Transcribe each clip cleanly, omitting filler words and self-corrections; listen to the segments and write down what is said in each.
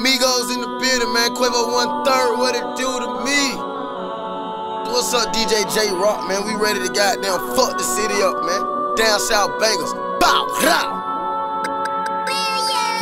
Migos in the building, man. Quavo 1/3, what it do to me? What's up, DJ J-Rock, man? We ready to goddamn fuck the city up, man. Down south bangers. Bow, row.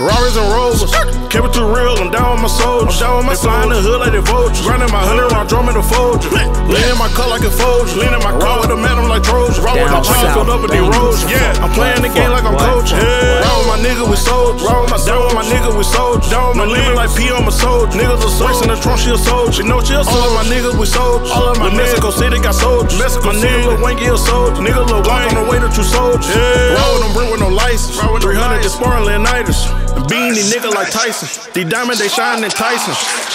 Robbers and rovers, kept it too real, I'm down with my soldiers. They fly in the hood like they vultures. Grinding my 100 round drum in the Folger. Lean in my car like a Folger. Lean in my car with a man, I'm like Trojan. Roll with my child filled up with the roads. Yeah, I'm playing the game like I'm coaching. Roll with my nigga with soldiers. Down with my nigga with soldiers. Down with my nigga like P on my soldier. Niggas are soldiers in the trunk, she a soldier. You know she a soldier. All of my niggas with soldiers. All of my Mexico City got soldiers. My nigga Lil Wanky a soldier. Nigga Lil Glock on the way to true soldiers. Roll with them, bring with no license. 300 is sparring Leonidas. Beanie nigga like Tyson. The diamond they shining Tyson.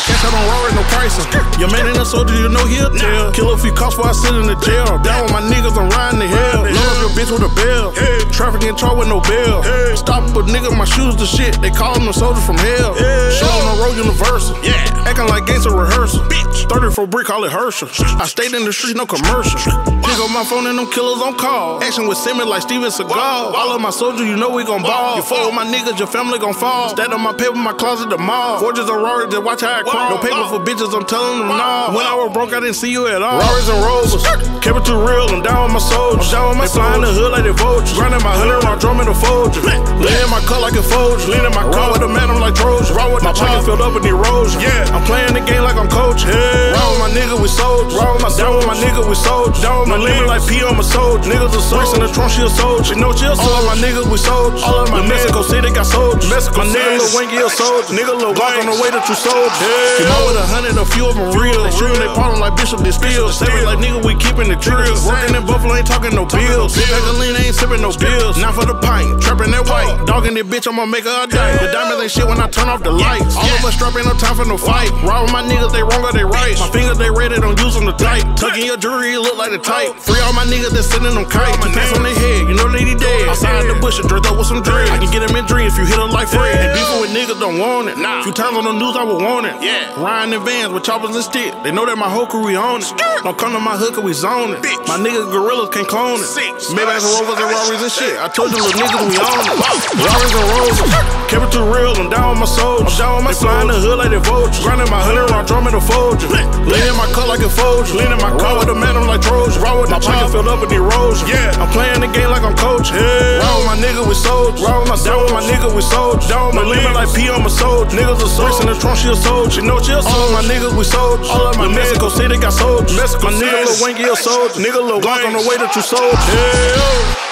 Catch up on Rory, no pricing. Your man ain't a soldier, you know he'll tell. Kill a few cops while I sit in the jail. Down with my niggas, I'm riding the hell. Load up your bitch with a bell. Traffic in charge with no bell. Stop a nigga, my shoes the shit. They call them soldiers from hell. Show on the road universal. Acting like gangster rehearsal. 34 brick, call it Herschel. I stayed in the streets, no commercial. Pick up my phone and them killers on call. Action with Simmons like Steven Seagal. All of my soldiers, you know we gon' ball. You fuck with my niggas, your family gon' fall. Stand on my paper, my closet, the mall. Forges on Rory, just watch how I crawl. No paper for bitches, I'm telling them no. When I was broke, I didn't see you at all. Rory's and rovers, kept it too real, I'm down with my soldiers. I'm down with my soldiers. Fly in the hood like they vultures. Grinding my 100 round drum in the Folger. Lean in my car like a Folger. Lean in my car with a man, I'm like Trojan. Roll with my pocket filled up with the erosion. Yeah, I'm playing the game like I'm coaching. Roll with my nigga with soldiers. Down with my nigga with soldiers. Down with my nigga like P on my soldier. Niggas are soldiers in the trunk, she a soldier. You know she a soldier. All of my niggas with soldiers. All of my Mexico City got soldiers. My nigga Lil Wanky a soldier. Nigga Lil Glock on the way to true soldiers. You know with 100, a few of them real. They shooting they problem like Bishop this field. Saving like nigga, we keeping the drills. Working in Buffalo, ain't talking no bills. Sit back and lean, ain't sipping no bills. Not for the pint, trapping that white. Dogging that bitch, I'ma make her a day. The diamonds ain't shit when I turn off the lights. All of us strapping, no time for no fight. Raw with my niggas, they wrong or they right. My fingers, they ready, don't use them to tight. Tucking your jewelry, it look like the type. Free all my niggas that's sending them kites. My pants on their head, you know they dead. Outside in the bush, and dressed up with some dreads. I can get them in dreams if you hit them like Fred. And beefing with niggas don't want it. Few times on the news I would want it. Riding in vans with choppers and stick. They know that my whole career on it. Don't come to my hood cause we zone it. My niggas gorillas can't clone it. Maybachs and Rovers and Rories and shit. I told you little niggas we own it. Rories and Roses, kept it too real. I'm down with my soldiers. I'm down with my fly in the hood like they vultures. Grinding my 100 round drum in the Folger. Lean in my car like a Folger. Lean in my car with a man, I'm like Trojan. Roll with my pocket filled up with the erosion. I'm playing the game like I'm coaching. Roll with my nigga with soldiers. Roll with my nigga with soldiers. Down with my nigga like P on my soldier. Niggas are soldiers in the trunk, she a soldier. You know she a soldier. All of my niggas we soldiers. All of my Mexico City got soldiers. My nigga Lil Wanky a soldier. Nigga Lil Glock on the way to true soldiers.